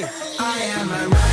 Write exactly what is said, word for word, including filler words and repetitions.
I am a